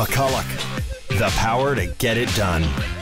McCulloch, the power to get it done.